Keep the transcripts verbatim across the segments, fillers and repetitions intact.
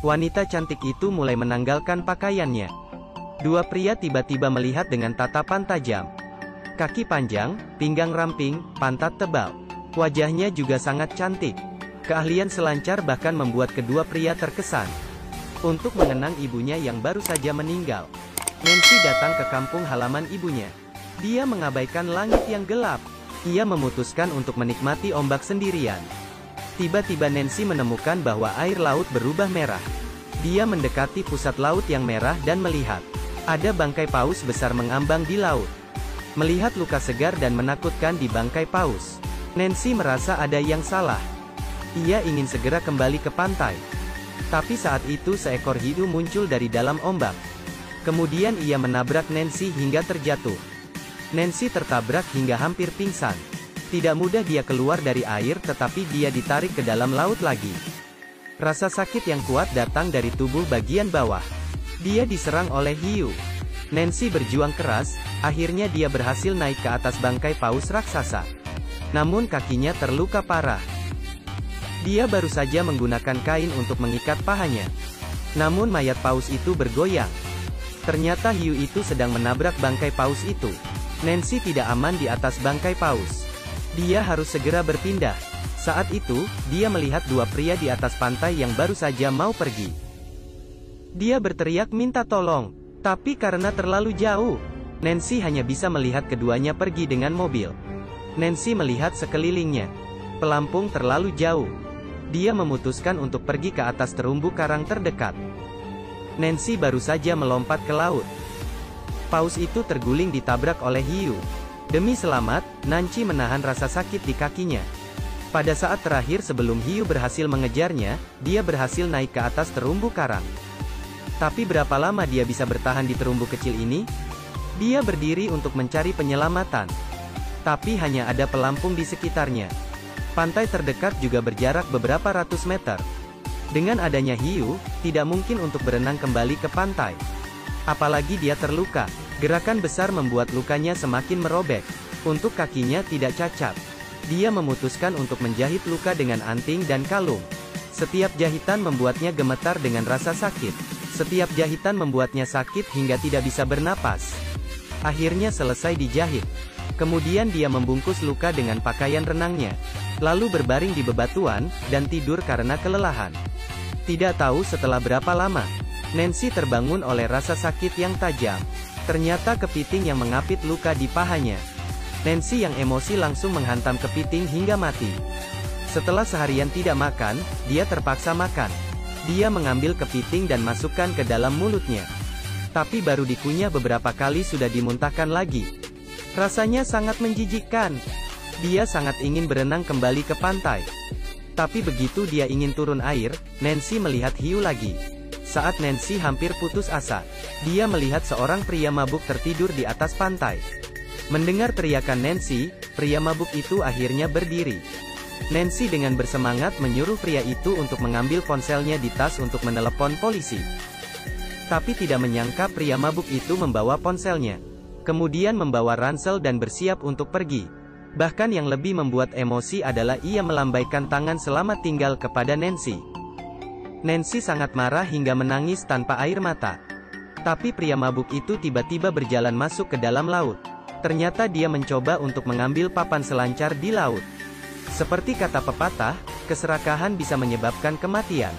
Wanita cantik itu mulai menanggalkan pakaiannya. Dua pria tiba-tiba melihat dengan tatapan tajam. Kaki panjang, pinggang ramping, pantat tebal. Wajahnya juga sangat cantik. Keahlian selancar bahkan membuat kedua pria terkesan. Untuk mengenang ibunya yang baru saja meninggal, Nancy datang ke kampung halaman ibunya. Dia mengabaikan langit yang gelap. Ia memutuskan untuk menikmati ombak sendirian. Tiba-tiba Nancy menemukan bahwa air laut berubah merah. Dia mendekati pusat laut yang merah dan melihat ada bangkai paus besar mengambang di laut. Melihat luka segar dan menakutkan di bangkai paus, Nancy merasa ada yang salah. Ia ingin segera kembali ke pantai. Tapi saat itu seekor hiu muncul dari dalam ombak. Kemudian ia menabrak Nancy hingga terjatuh. Nancy tertabrak hingga hampir pingsan. Tidak mudah dia keluar dari air, tetapi dia ditarik ke dalam laut lagi. Rasa sakit yang kuat datang dari tubuh bagian bawah. Dia diserang oleh hiu. Nancy berjuang keras, akhirnya dia berhasil naik ke atas bangkai paus raksasa. Namun kakinya terluka parah. Dia baru saja menggunakan kain untuk mengikat pahanya. Namun mayat paus itu bergoyang. Ternyata hiu itu sedang menabrak bangkai paus itu. Nancy tidak aman di atas bangkai paus. Dia harus segera berpindah. Saat itu, dia melihat dua pria di atas pantai yang baru saja mau pergi. Dia berteriak minta tolong, tapi karena terlalu jauh, Nancy hanya bisa melihat keduanya pergi dengan mobil. Nancy melihat sekelilingnya. Pelampung terlalu jauh. Dia memutuskan untuk pergi ke atas terumbu karang terdekat. Nancy baru saja melompat ke laut. Paus itu terguling ditabrak oleh hiu. Demi selamat, Nancy menahan rasa sakit di kakinya. Pada saat terakhir sebelum hiu berhasil mengejarnya, dia berhasil naik ke atas terumbu karang. Tapi berapa lama dia bisa bertahan di terumbu kecil ini? Dia berdiri untuk mencari penyelamatan. Tapi hanya ada pelampung di sekitarnya. Pantai terdekat juga berjarak beberapa ratus meter. Dengan adanya hiu, tidak mungkin untuk berenang kembali ke pantai. Apalagi dia terluka. Gerakan besar membuat lukanya semakin merobek. Untuk kakinya tidak cacat. Dia memutuskan untuk menjahit luka dengan anting dan kalung. Setiap jahitan membuatnya gemetar dengan rasa sakit. Setiap jahitan membuatnya sakit hingga tidak bisa bernapas. Akhirnya selesai dijahit. Kemudian dia membungkus luka dengan pakaian renangnya. Lalu berbaring di bebatuan, dan tidur karena kelelahan. Tidak tahu setelah berapa lama, Nancy terbangun oleh rasa sakit yang tajam. Ternyata kepiting yang mengapit luka di pahanya. Nancy yang emosi langsung menghantam kepiting hingga mati. Setelah seharian tidak makan, dia terpaksa makan. Dia mengambil kepiting dan masukkan ke dalam mulutnya. Tapi baru dikunyah beberapa kali sudah dimuntahkan lagi. Rasanya sangat menjijikkan. Dia sangat ingin berenang kembali ke pantai. Tapi begitu dia ingin turun air, Nancy melihat hiu lagi. Saat Nancy hampir putus asa, dia melihat seorang pria mabuk tertidur di atas pantai. Mendengar teriakan Nancy, pria mabuk itu akhirnya berdiri. Nancy dengan bersemangat menyuruh pria itu untuk mengambil ponselnya di tas untuk menelepon polisi. Tapi tidak menyangka pria mabuk itu membawa ponselnya. Kemudian membawa ransel dan bersiap untuk pergi. Bahkan yang lebih membuat emosi adalah ia melambaikan tangan selamat tinggal kepada Nancy. Nancy sangat marah hingga menangis tanpa air mata. Tapi pria mabuk itu tiba-tiba berjalan masuk ke dalam laut. Ternyata dia mencoba untuk mengambil papan selancar di laut. Seperti kata pepatah, keserakahan bisa menyebabkan kematian.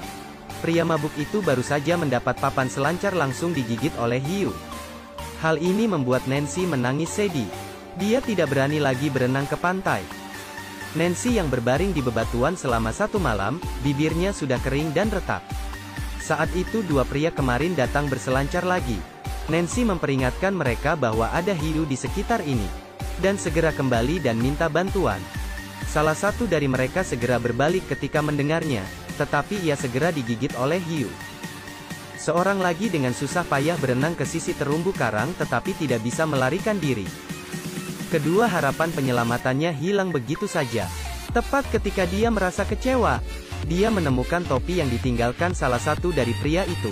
Pria mabuk itu baru saja mendapat papan selancar langsung digigit oleh hiu. Hal ini membuat Nancy menangis sedih. Dia tidak berani lagi berenang ke pantai. Nancy yang berbaring di bebatuan selama satu malam, bibirnya sudah kering dan retak. Saat itu dua pria kemarin datang berselancar lagi. Nancy memperingatkan mereka bahwa ada hiu di sekitar ini. Dan segera kembali dan minta bantuan. Salah satu dari mereka segera berbalik ketika mendengarnya, tetapi ia segera digigit oleh hiu. Seorang lagi dengan susah payah berenang ke sisi terumbu karang tetapi tidak bisa melarikan diri. Kedua harapan penyelamatannya hilang begitu saja. Tepat ketika dia merasa kecewa, dia menemukan topi yang ditinggalkan salah satu dari pria itu.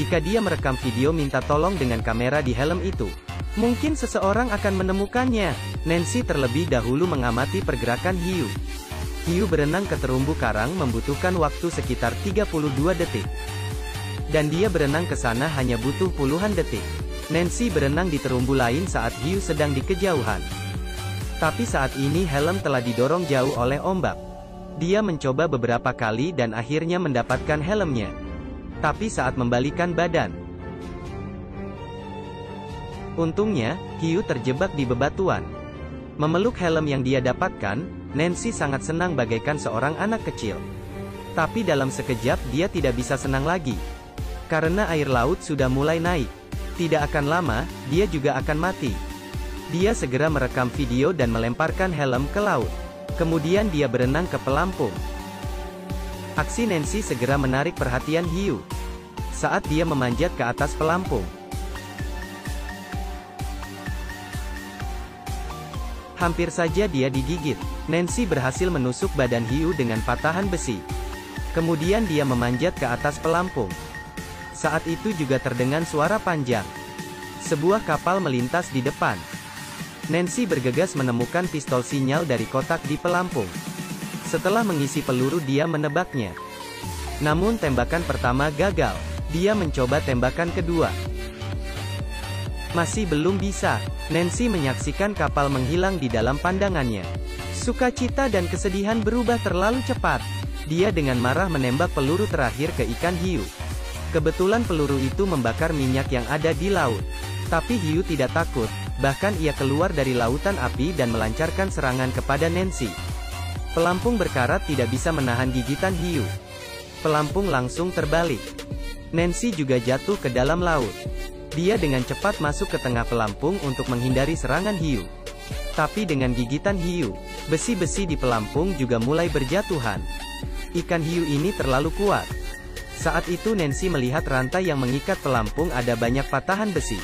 Jika dia merekam video minta tolong dengan kamera di helm itu, mungkin seseorang akan menemukannya. Nancy terlebih dahulu mengamati pergerakan hiu. Hiu berenang ke terumbu karang membutuhkan waktu sekitar tiga puluh dua detik. Dan dia berenang ke sana hanya butuh puluhan detik. Nancy berenang di terumbu lain saat hiu sedang di kejauhan. Tapi saat ini helm telah didorong jauh oleh ombak. Dia mencoba beberapa kali dan akhirnya mendapatkan helmnya. Tapi saat membalikan badan, untungnya, hiu terjebak di bebatuan. Memeluk helm yang dia dapatkan, Nancy sangat senang bagaikan seorang anak kecil. Tapi dalam sekejap dia tidak bisa senang lagi. Karena air laut sudah mulai naik. Tidak akan lama, dia juga akan mati. Dia segera merekam video dan melemparkan helm ke laut. Kemudian dia berenang ke pelampung. Aksi Nancy segera menarik perhatian hiu. Saat dia memanjat ke atas pelampung, hampir saja dia digigit. Nancy berhasil menusuk badan hiu dengan patahan besi. Kemudian dia memanjat ke atas pelampung. Saat itu juga terdengar suara panjang. Sebuah kapal melintas di depan. Nancy bergegas menemukan pistol sinyal dari kotak di pelampung. Setelah mengisi peluru dia menebaknya. Namun tembakan pertama gagal. Dia mencoba tembakan kedua. Masih belum bisa. Nancy menyaksikan kapal menghilang di dalam pandangannya. Sukacita dan kesedihan berubah terlalu cepat. Dia dengan marah menembak peluru terakhir ke ikan hiu. Kebetulan peluru itu membakar minyak yang ada di laut. Tapi hiu tidak takut, bahkan ia keluar dari lautan api dan melancarkan serangan kepada Nancy. Pelampung berkarat tidak bisa menahan gigitan hiu. Pelampung langsung terbalik. Nancy juga jatuh ke dalam laut. Dia dengan cepat masuk ke tengah pelampung untuk menghindari serangan hiu. Tapi dengan gigitan hiu, besi-besi di pelampung juga mulai berjatuhan. Ikan hiu ini terlalu kuat. Saat itu Nancy melihat rantai yang mengikat pelampung ada banyak patahan besi.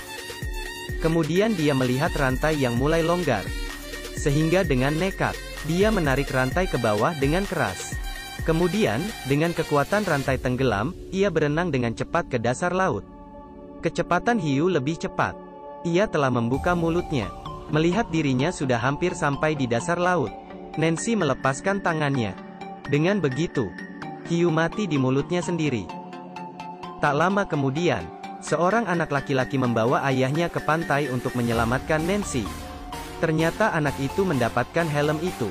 Kemudian dia melihat rantai yang mulai longgar. Sehingga dengan nekat, dia menarik rantai ke bawah dengan keras. Kemudian, dengan kekuatan rantai tenggelam, ia berenang dengan cepat ke dasar laut. Kecepatan hiu lebih cepat. Ia telah membuka mulutnya. Melihat dirinya sudah hampir sampai di dasar laut, Nancy melepaskan tangannya. Dengan begitu, hiu mati di mulutnya sendiri. Tak lama kemudian, seorang anak laki-laki membawa ayahnya ke pantai untuk menyelamatkan Nancy. Ternyata anak itu mendapatkan helm itu.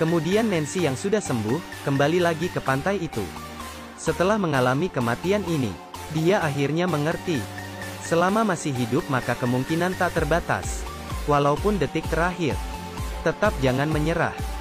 Kemudian Nancy yang sudah sembuh, kembali lagi ke pantai itu. Setelah mengalami kematian ini, dia akhirnya mengerti. Selama masih hidup maka kemungkinan tak terbatas. Walaupun detik terakhir, tetap jangan menyerah.